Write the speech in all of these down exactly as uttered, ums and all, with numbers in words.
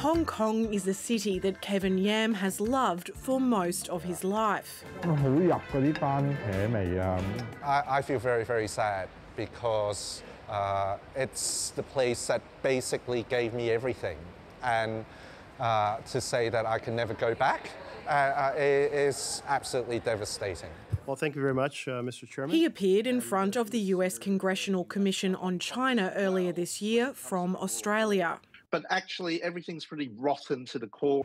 Hong Kong is a city that Kevin Yam has loved for most of his life. I, I feel very, very sad because uh, it's the place that basically gave me everything. And uh, to say that I can never go back uh, is absolutely devastating. Well, thank you very much, uh, Mister Chairman. He appeared in front of the U S Congressional Commission on China earlier this year from Australia. But actually, everything's pretty rotten to the core.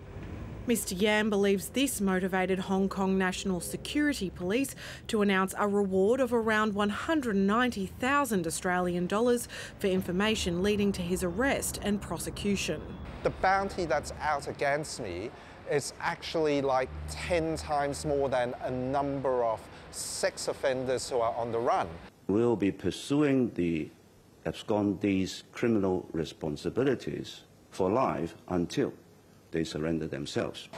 Mister Yam believes this motivated Hong Kong National Security Police to announce a reward of around one hundred ninety thousand Australian dollars for information leading to his arrest and prosecution. The bounty that's out against me is actually like ten times more than a number of sex offenders who are on the run. We'll be pursuing the abscondees' criminal responsibilities for life until they surrender themselves.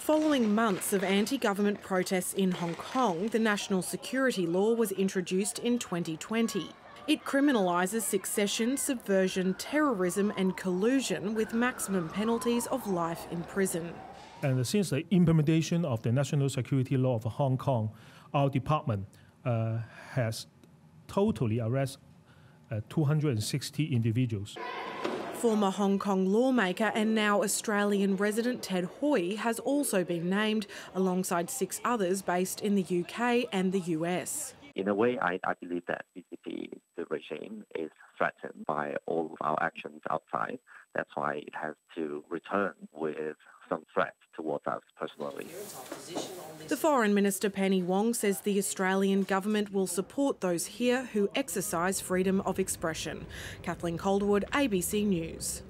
Following months of anti-government protests in Hong Kong, the national security law was introduced in twenty twenty. It criminalises secession, subversion, terrorism and collusion with maximum penalties of life in prison. And since the implementation of the national security law of Hong Kong, our department uh, has totally arrested Uh, two hundred sixty individuals. Former Hong Kong lawmaker and now Australian resident Ted Hui has also been named, alongside six others based in the U K and the U S. In a way, I, I believe that C C P, the regime, is threatened by all of our actions outside. That's why it has to return with some threats towards us personally. The Foreign Minister Penny Wong says the Australian government will support those here who exercise freedom of expression. Kathleen Calderwood, A B C News.